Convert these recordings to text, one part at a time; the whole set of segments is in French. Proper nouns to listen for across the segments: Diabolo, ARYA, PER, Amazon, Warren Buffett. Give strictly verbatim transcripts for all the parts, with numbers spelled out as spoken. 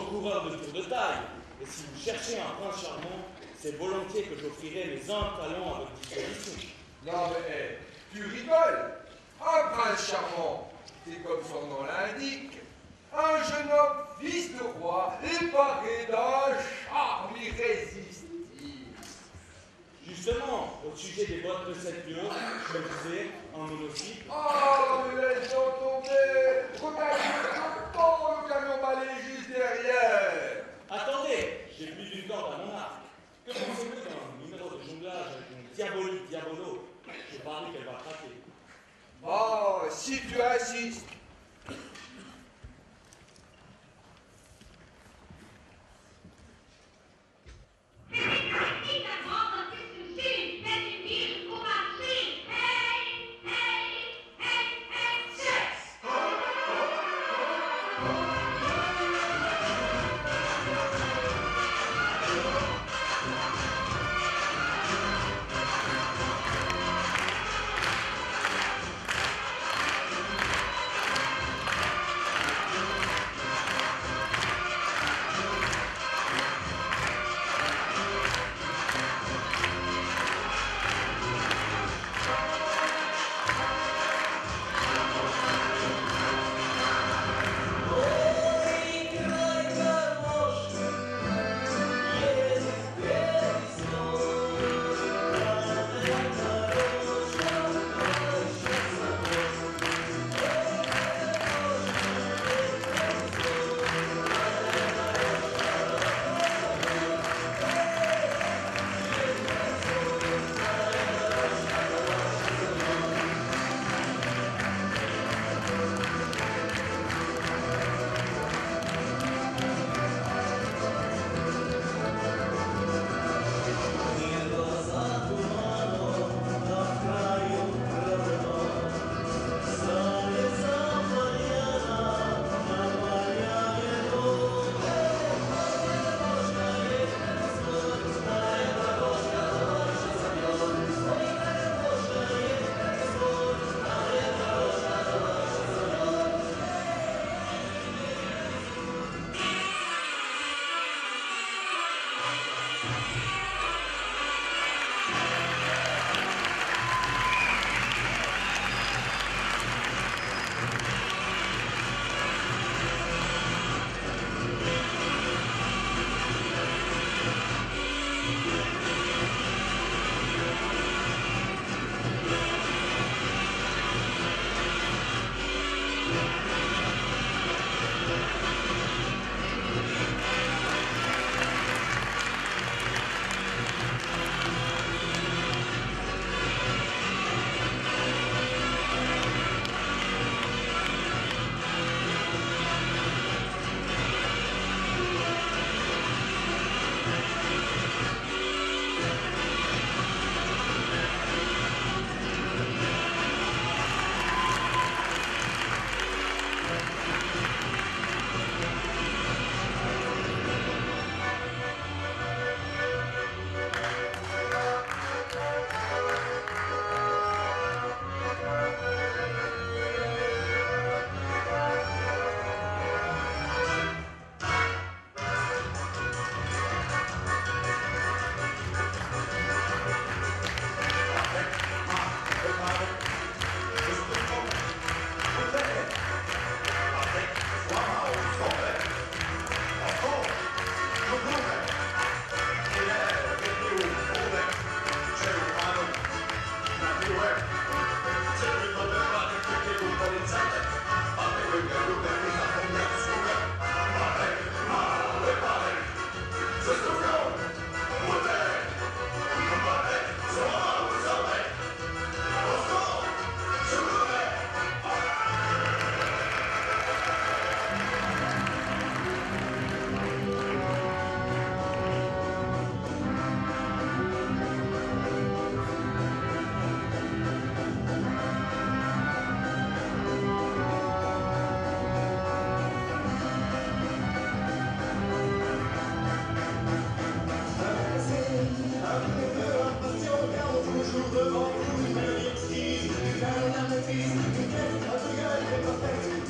plutôt coureur de tour de taille. Et si vous cherchez un prince charmant, c'est volontiers que j'offrirai mes humbles talents à votre disposition. Non mais, tu rigoles! Un prince charmant, c'est comme son nom l'indique, un jeune homme fils de roi, éparé d'un charme irrésistible. Justement, au sujet des bottes de cette lion, je me disais, en monocycle... Oh, mais laisse-en tomber! Regarde, le temps, le camion balai juste derrière! Attendez, j'ai plus du temps à mon arc. Que pensez-vous d'un numéro de jonglage avec une Diabolo, Diabolo? Je parie qu'elle va craquer. Oh, si tu insistes!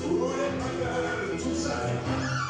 Who let my girl to say?